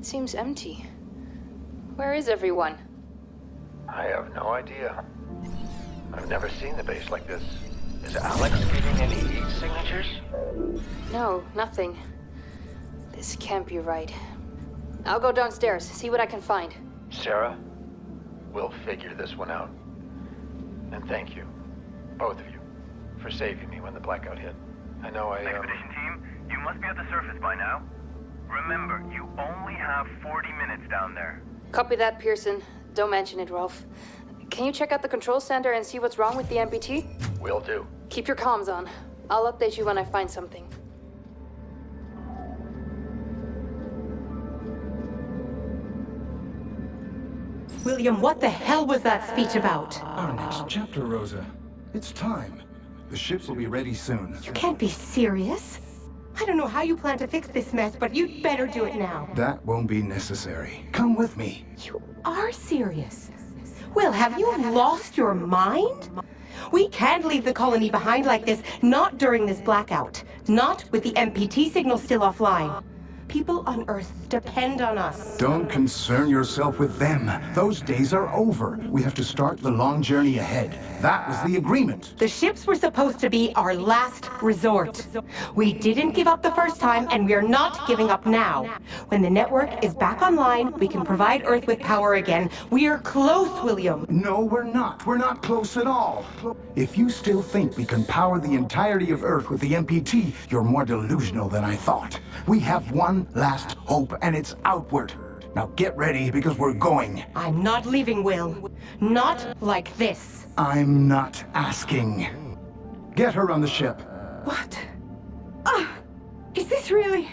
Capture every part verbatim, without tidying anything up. It seems empty. Where is everyone? I have no idea. I've never seen the base like this. Is Alex getting any heat signatures? No, nothing. This can't be right. I'll go downstairs, see what I can find. Sarah, we'll figure this one out. And thank you, both of you, for saving me when the blackout hit. I know I... Expedition um... team, you must be at the surface by now. Remember, you only have forty minutes down there. Copy that, Pearson. Don't mention it, Rolf. Can you check out the control center and see what's wrong with the M P T? Will do. Keep your comms on. I'll update you when I find something. William, what the hell was that speech about? Our next chapter, Rosa. It's time. The ships will be ready soon. You can't be serious. I don't know how you plan to fix this mess, but you'd better do it now. That won't be necessary. Come with me. You are serious. Will, have you lost your mind? We can't leave the colony behind like this, not during this blackout. Not with the M P T signal still offline. People on Earth depend on us. Don't concern yourself with them. Those days are over. We have to start the long journey ahead. That was the agreement. The ships were supposed to be our last resort. We didn't give up the first time, and we are not giving up now. When the network is back online, we can provide Earth with power again. We are close, William. No, we're not. We're not close at all. If you still think we can power the entirety of Earth with the M P T, you're more delusional than I thought. We have one last hope, and it's outward. Now get ready, because we're going. I'm not leaving, Will. Not like this. I'm not asking. Get her on the ship. What? Uh, is this really...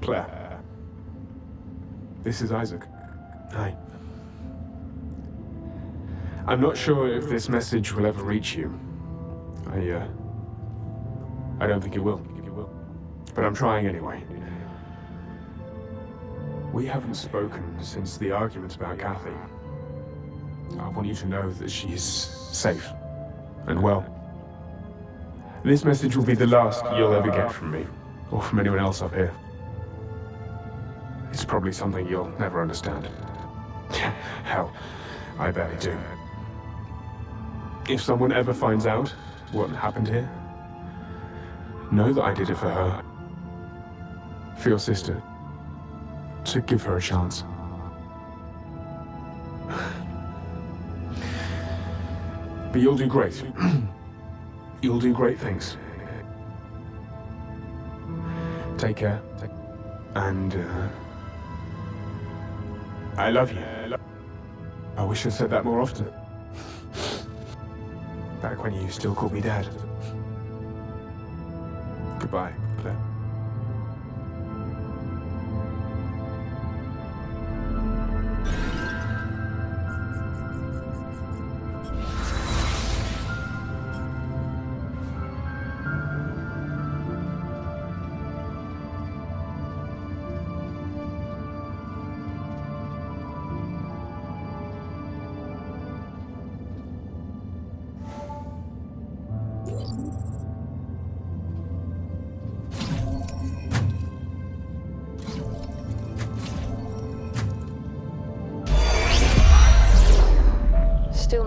Claire. This is Isaac. Hi. I'm not sure if this message will ever reach you. I, uh... I don't think it will. But I'm trying anyway. We haven't spoken since the argument about Kathy. I want you to know that she's safe and well. This message will be the last you'll ever get from me, or from anyone else up here. It's probably something you'll never understand. Hell, I barely do. If someone ever finds out what happened here, know that I did it for her. For your sister. To give her a chance. But you'll do great. You'll do great things. Take care. And... Uh, I love you. I wish I said that more often. Back when you still called me Dad. Goodbye, Claire.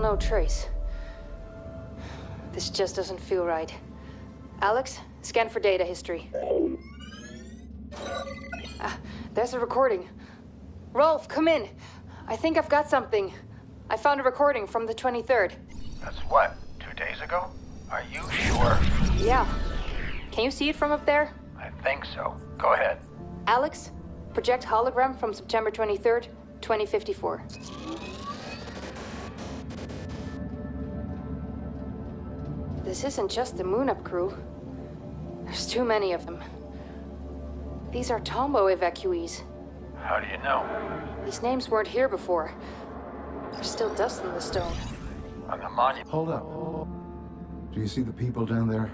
No trace. This just doesn't feel right. Alex, scan for data history. Ah, there's a recording. Rolf, come in. I think I've got something. I found a recording from the twenty-third. That's what? Two days ago? Are you sure? Yeah. Can you see it from up there? I think so. Go ahead. Alex, project hologram from September twenty-third, twenty fifty-four. This isn't just the Moonup crew. There's too many of them. These are Tombow evacuees. How do you know? These names weren't here before. There's still dust in the stone. On the monument. Hold up. Do you see the people down there?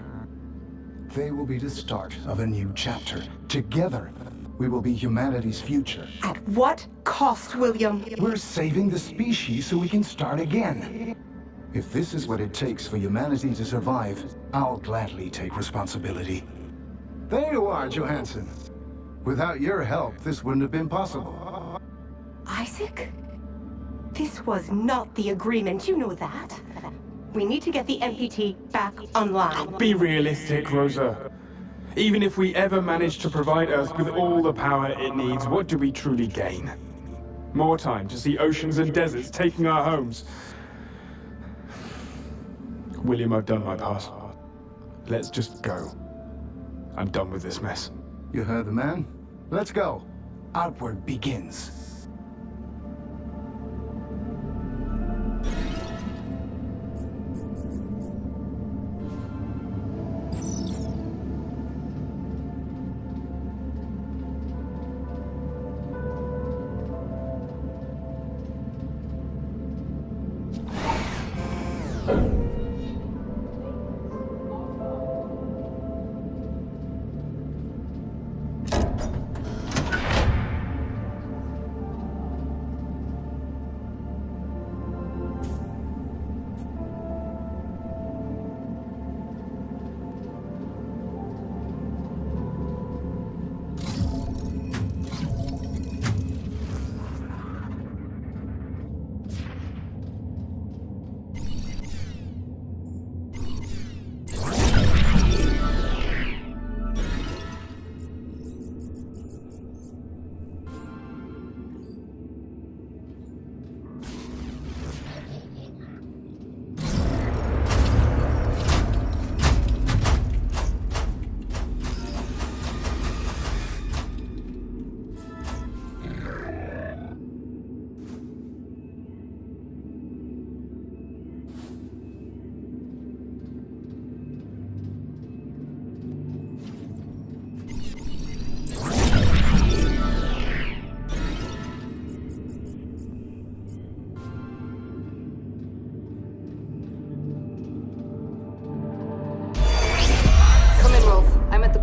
They will be the start of a new chapter. Together, we will be humanity's future. At what cost, William? We're saving the species so we can start again. If this is what it takes for humanity to survive, I'll gladly take responsibility. There you are, Johansson. Without your help, this wouldn't have been possible. Isaac? This was not the agreement, you know that. We need to get the M P T back online. Be realistic, Rosa. Even if we ever manage to provide Earth with all the power it needs, what do we truly gain? More time to see oceans and deserts taking our homes. William, I've done my part. Let's just go. I'm done with this mess. You heard the man. Let's go. Outward begins.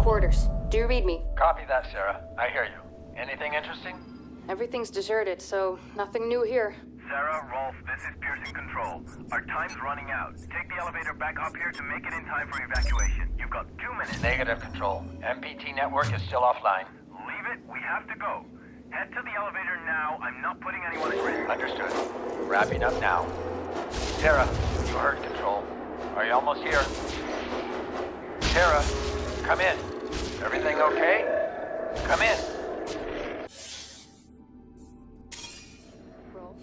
quarters. Do you read me? Copy that, Sarah. I hear you. Anything interesting? Everything's deserted, so nothing new here. Sarah, Rolf, this is Pearson Control. Our time's running out. Take the elevator back up here to make it in time for evacuation. You've got two minutes. Negative, Control. M P T network is still offline. Leave it. We have to go. Head to the elevator now. I'm not putting anyone at risk. Understood. Wrapping up now. Sarah, you heard Control. Are you almost here? Sarah, come in. Everything okay? Come in. Rolf?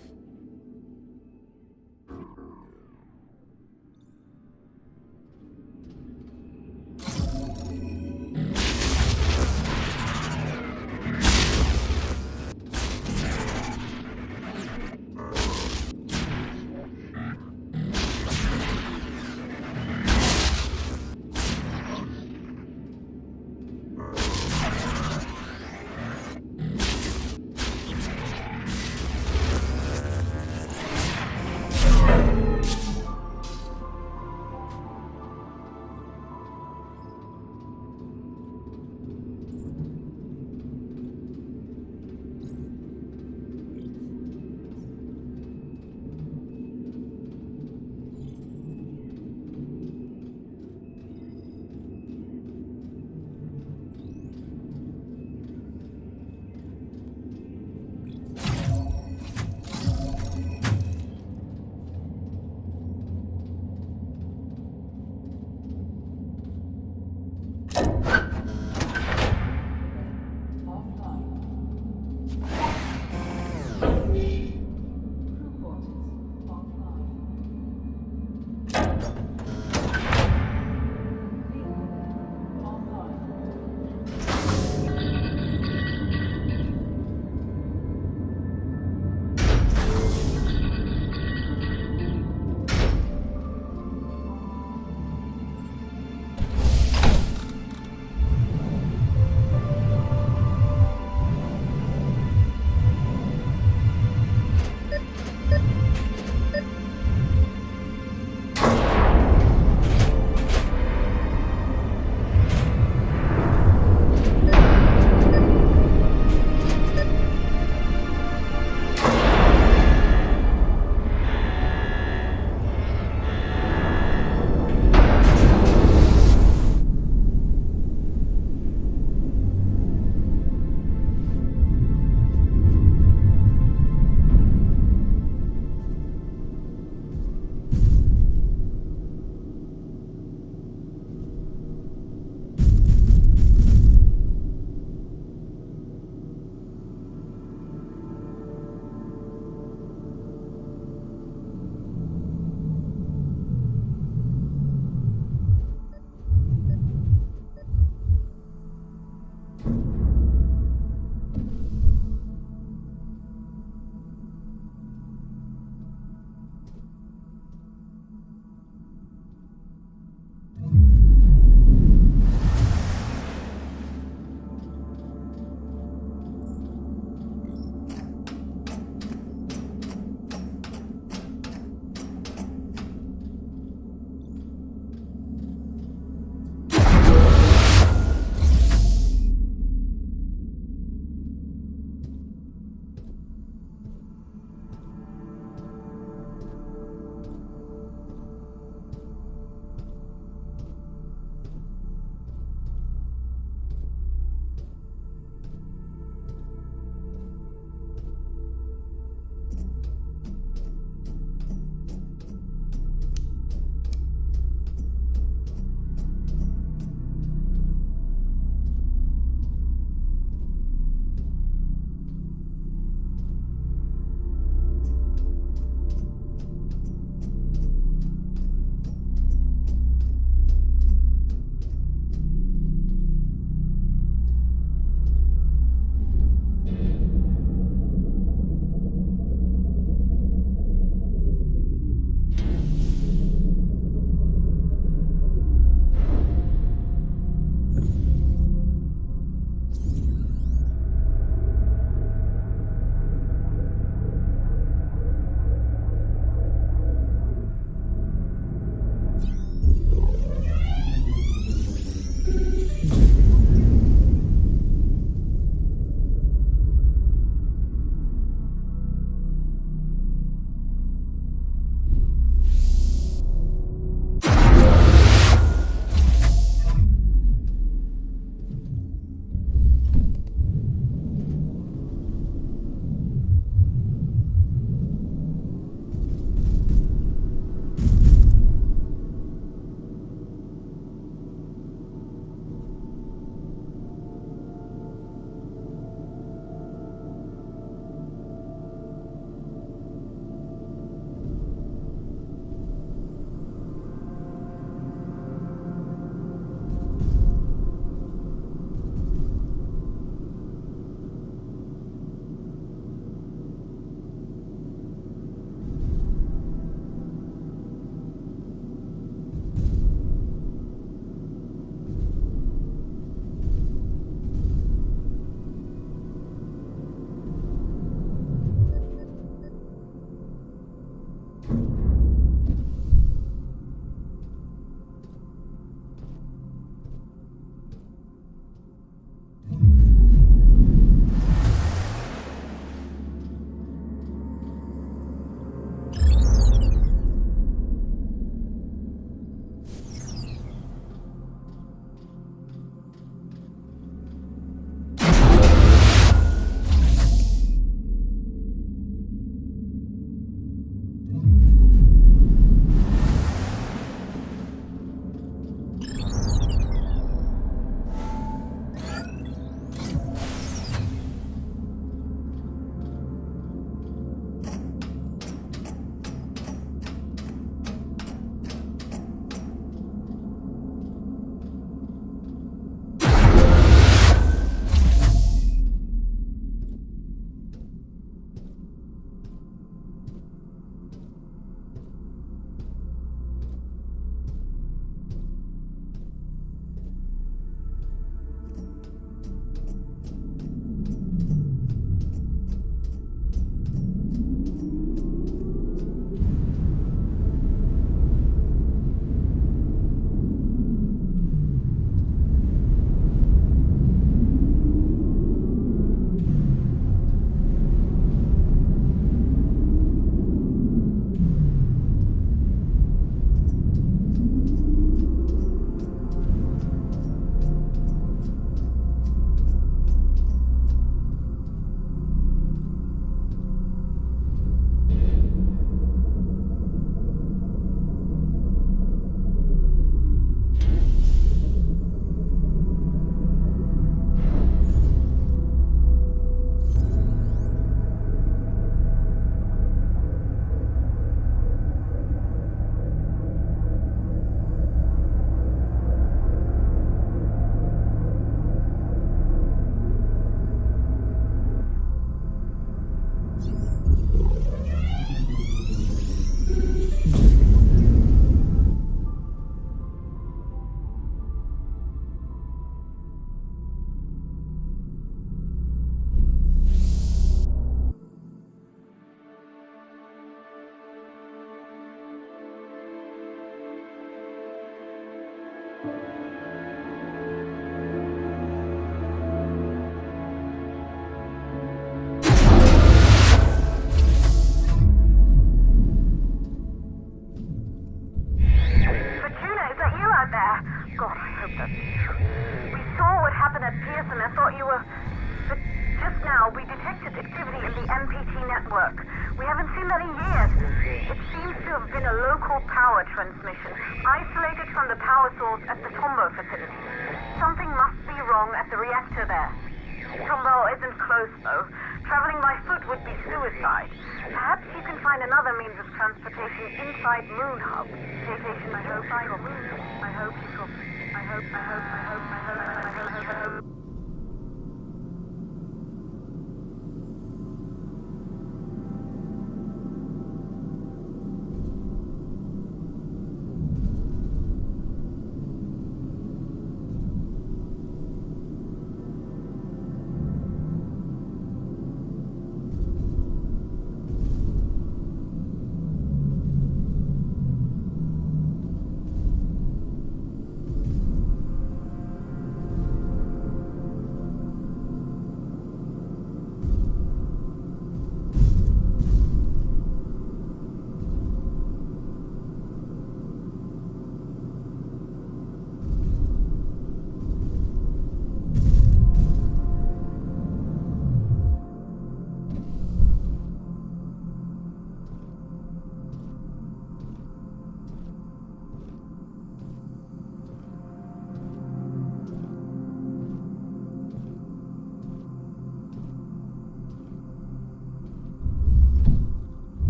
in a local power transmission, isolated from the power source at the Tombow facility. Something must be wrong at the reactor there. Tombow isn't close, though. Traveling by foot would be suicide. Perhaps you can find another means of transportation inside Moonup. Vacation, I hope I hope I hope you hope I hope I hope I hope I hope I hope I hope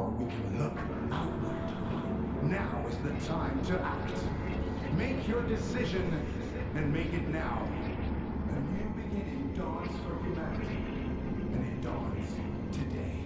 Therefore, we can look outward. Now is the time to act. Make your decision, and make it now. A new beginning dawns for humanity, and it dawns today.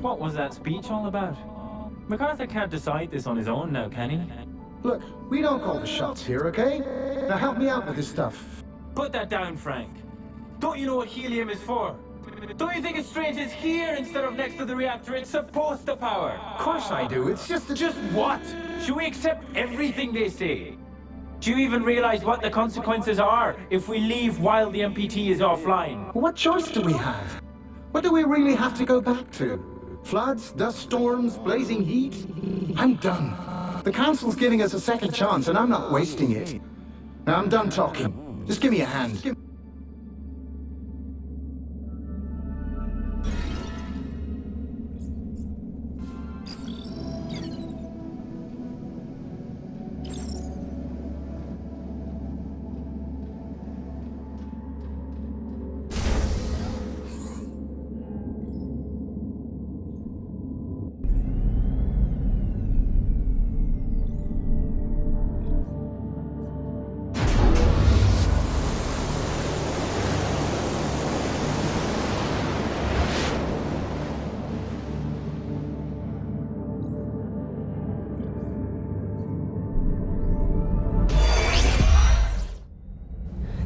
What was that speech all about? MacArthur can't decide this on his own now, can he? Look, we don't call the shots here, okay? Now help me out with this stuff. Put that down, Frank. Don't you know what helium is for? Don't you think it's strange it's here instead of next to the reactor? It's supposed to power. Of course I do. It's just... Just what? Should we accept everything they say? Do you even realize what the consequences are if we leave while the M P T is offline? What choice do we have? What do we really have to go back to? Floods, dust storms, blazing heat. I'm done. The Council's giving us a second chance, and I'm not wasting it. Now, I'm done talking. Just give me a hand.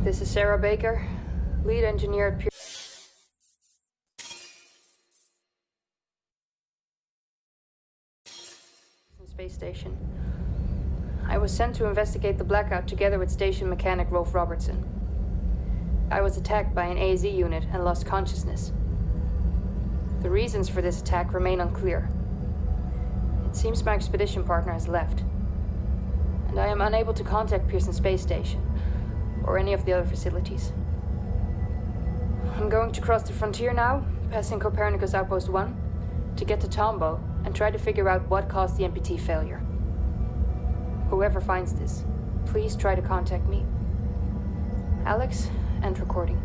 This is Sarah Baker, lead engineer at Pearson. Space Station. I was sent to investigate the blackout together with station mechanic Rolf Robertson. I was attacked by an A Z unit and lost consciousness. The reasons for this attack remain unclear. It seems my expedition partner has left, and I am unable to contact Pearson Space Station or any of the other facilities. I'm going to cross the frontier now, passing Copernicus Outpost One, to get to Tombow and try to figure out what caused the M P T failure. Whoever finds this, please try to contact me. Alex, end recording.